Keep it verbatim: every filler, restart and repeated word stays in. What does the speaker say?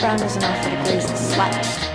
frown doesn't offer to graze the slack.